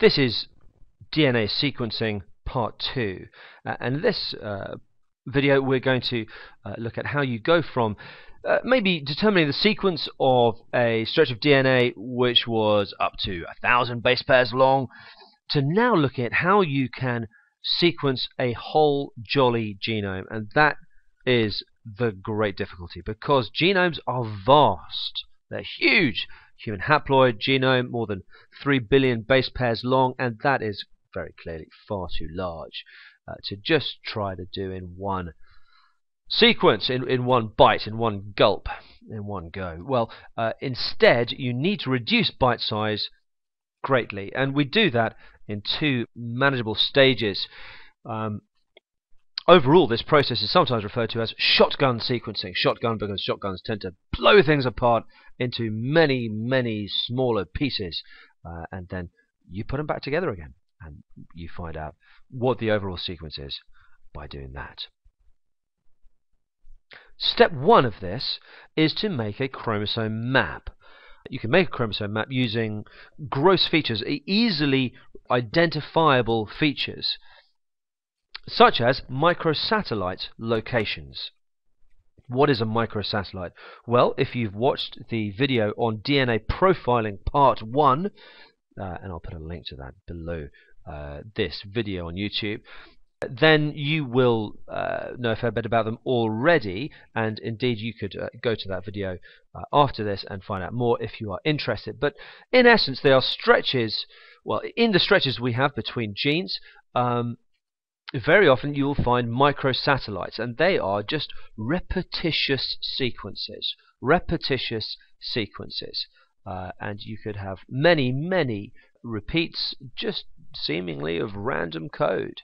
This is DNA sequencing part 2, and in this video we're going to look at how you go from maybe determining the sequence of a stretch of DNA which was up to 1,000 base pairs long to now looking at how you can sequence a whole jolly genome. And that is the great difficulty, because genomes are vast, they're huge. Human haploid genome, more than 3 billion base pairs long, and that is very clearly far too large to just try to do in one sequence, in one bite, in one gulp, in one go. Well, instead, you need to reduce bite size greatly, and we do that in two manageable stages. Overall, this process is sometimes referred to as shotgun sequencing. Shotgun because shotguns tend to blow things apart into many, many smaller pieces, and then you put them back together again, and you find out what the overall sequence is by doing that. Step one of this is to make a chromosome map. You can make a chromosome map using gross features, easily identifiable features, such as microsatellite locations. What is a microsatellite? Well, if you've watched the video on DNA profiling part 1, and I'll put a link to that below this video on YouTube, then you will know a fair bit about them already, and indeed you could go to that video after this and find out more if you are interested. But in essence, they are stretches, well, in the stretches we have between genes, very often you will find microsatellites, and they are just repetitious sequences, and you could have many, many repeats just seemingly of random code,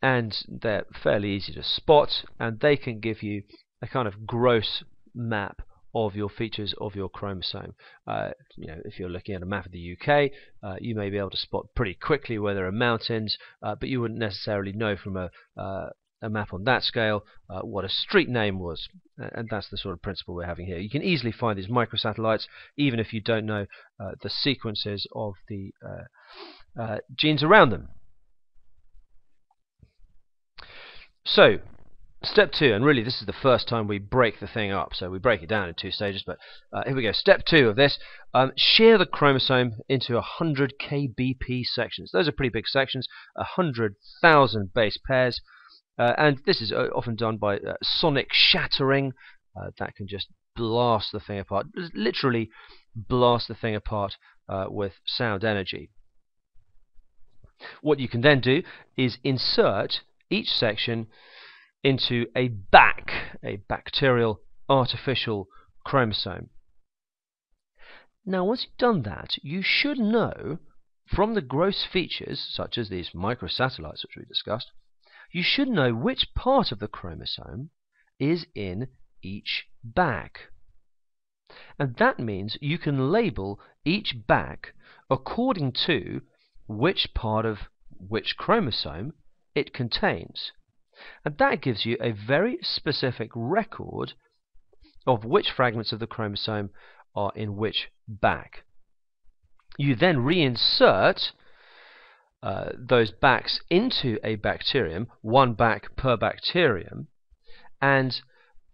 and they're fairly easy to spot, and they can give you a kind of gross map of your features of your chromosome. You know, if you're looking at a map of the UK, you may be able to spot pretty quickly where there are mountains, but you wouldn't necessarily know from a map on that scale what a street name was, and that's the sort of principle we're having here. You can easily find these microsatellites even if you don't know the sequences of the genes around them. So, step 2, and really this is the first time we break the thing up, so we break it down in two stages, but here we go. Step 2 of this, shear the chromosome into 100 kbp sections. Those are pretty big sections, 100,000 base pairs, and this is often done by sonic shattering. That can just blast the thing apart, literally blast the thing apart with sound energy. What you can then do is insert each section into a bacterial artificial chromosome. Now, once you've done that, you should know from the gross features, such as these microsatellites which we discussed, you should know which part of the chromosome is in each back. And that means you can label each back according to which part of which chromosome it contains. And that gives you a very specific record of which fragments of the chromosome are in which back. You then reinsert those backs into a bacterium, one back per bacterium, and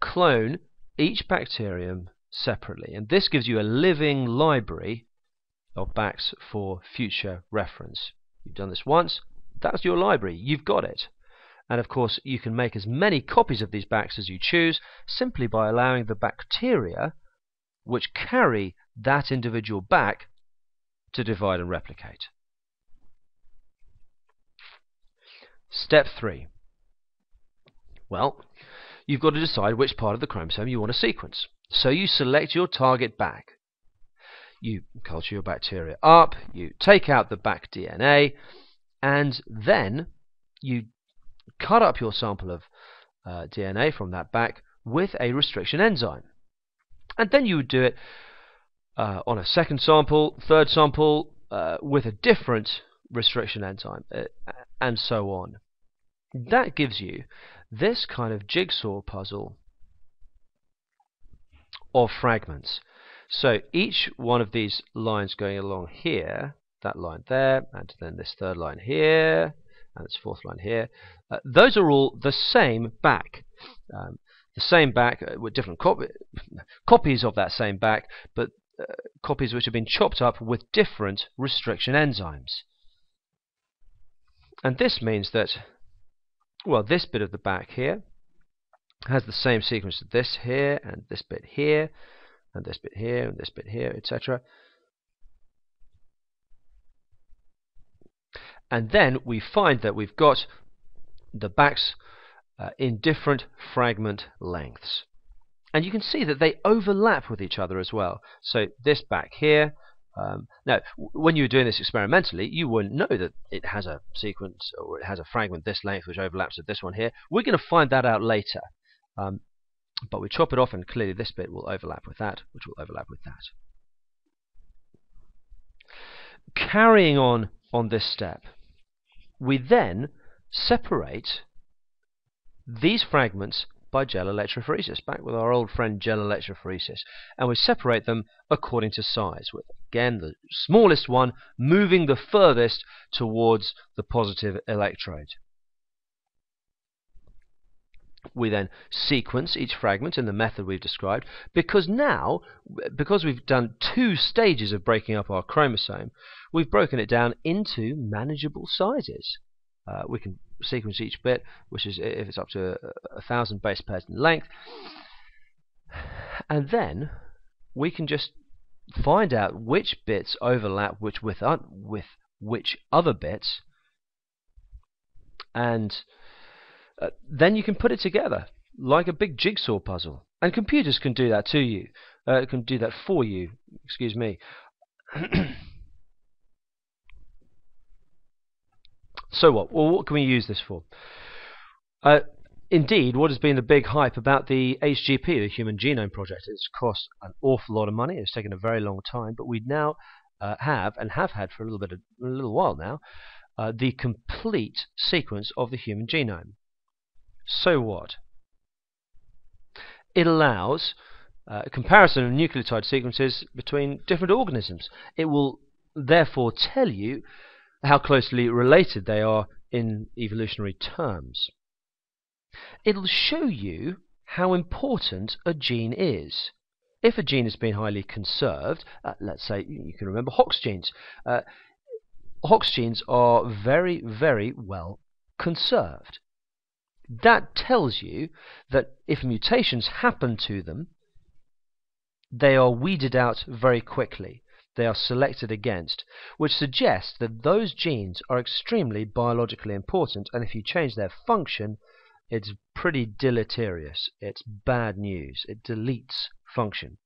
clone each bacterium separately. And this gives you a living library of backs for future reference. You've done this once, that's your library, you've got it. And of course you can make as many copies of these backs as you choose simply by allowing the bacteria which carry that individual back to divide and replicate. Step 3. Well, you've got to decide which part of the chromosome you want to sequence. So you select your target back. You culture your bacteria up, you take out the back DNA, and then you cut up your sample of DNA from that back with a restriction enzyme. And then you would do it on a second sample, third sample, with a different restriction enzyme, and so on. That gives you this kind of jigsaw puzzle of fragments. So each one of these lines going along here that line there, and then this third line here, and this fourth line here. Those are all the same back. The same back with different copies of that same back, but copies which have been chopped up with different restriction enzymes. And this means that, well, this bit of the back here has the same sequence as this here, and this bit here, and this bit here, and this bit here, etc. And then we find that we've got the backs in different fragment lengths. And you can see that they overlap with each other as well. So this back here, now when you were doing this experimentally, you wouldn't know that it has a sequence or it has a fragment this length which overlaps with this one here. We're going to find that out later. But we chop it off, and clearly this bit will overlap with that, which will overlap with that. Carrying on this step, we then separate these fragments by gel electrophoresis, back with our old friend gel electrophoresis, and we separate them according to size, with again the smallest one moving the furthest towards the positive electrode. We then sequence each fragment in the method we've described, because now, because we've done two stages of breaking up our chromosome, we've broken it down into manageable sizes. We can sequence each bit, which is, if it's up to 1,000 base pairs in length, and then we can just find out which bits overlap with which other bits, and then you can put it together like a big jigsaw puzzle. And computers can do that to you, can do that for you, excuse me. So what? Well, what can we use this for? Indeed, what has been the big hype about the HGP, the Human Genome Project? It's cost an awful lot of money. It's taken a very long time, but we now have had for a little while now the complete sequence of the human genome. So what? It allows a comparison of nucleotide sequences between different organisms. It will therefore tell you how closely related they are in evolutionary terms. It'll show you how important a gene is. If a gene has been highly conserved, let's say you can remember Hox genes. Hox genes are very, very well conserved. That tells you that if mutations happen to them, they are weeded out very quickly. They are selected against, which suggests that those genes are extremely biologically important, and if you change their function, it's pretty deleterious. It's bad news. It deletes function.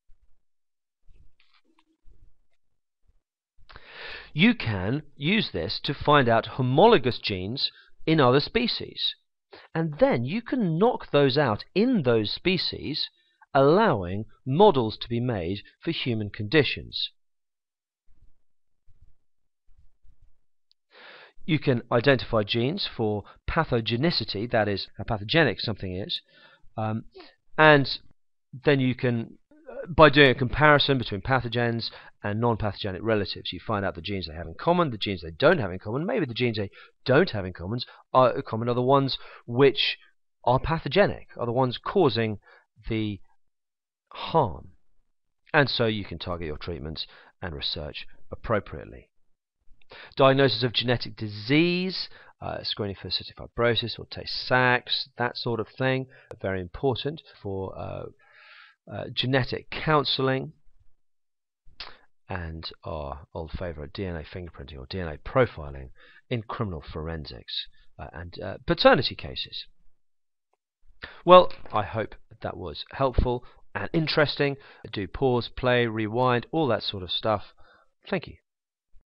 You can use this to find out homologous genes in other species, and then you can knock those out in those species, allowing models to be made for human conditions. You can identify genes for pathogenicity, that is, how pathogenic something is, and then you can, by doing a comparison between pathogens and non-pathogenic relatives, you find out the genes they have in common, the genes they don't have in common. Maybe the genes they don't have in common are the ones which are pathogenic, are the ones causing the harm. And so you can target your treatments and research appropriately. Diagnosis of genetic disease, screening for cystic fibrosis or Tay-Sachs, that sort of thing, very important for genetic counselling, and our old favourite, DNA fingerprinting or DNA profiling in criminal forensics and paternity cases. Well, I hope that was helpful and interesting. Do pause, play, rewind, all that sort of stuff. Thank you.